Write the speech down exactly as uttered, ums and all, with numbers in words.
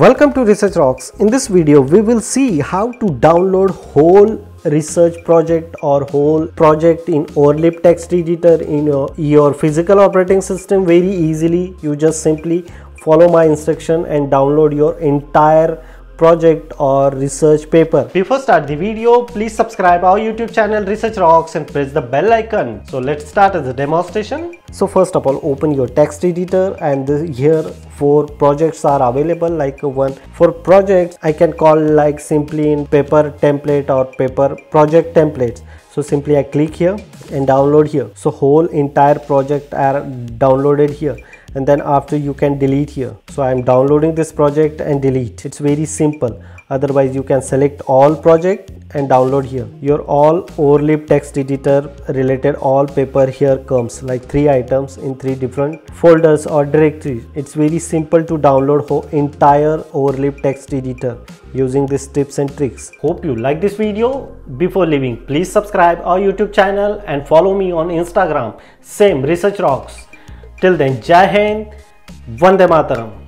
Welcome to Research Rocks. In this video we will see how to download whole research project or whole project in Overleaf text editor in your, your physical operating system very easily. You just simply follow my instruction and download your entire project or research paper. Before start the video, please subscribe our YouTube channel Research Rocks and press the bell icon. So let's start as a demonstration. So first of all, open your text editor, and here four projects are available. Like one for projects, I can call like simply in paper template or paper project templates. So simply I click here and download here. So whole entire project are downloaded here, and then after you can delete here. So I am downloading this project and delete. It's very simple. Otherwise you can select all project and download here. Your all Overleaf text editor related all paper here comes like three items in three different folders or directories. It's very simple to download whole entire Overleaf text editor using these tips and tricks. Hope you like this video. Before leaving, please subscribe our YouTube channel and follow me on Instagram, same Research Rocks. Till then, Jai Hind, Vande Mataram.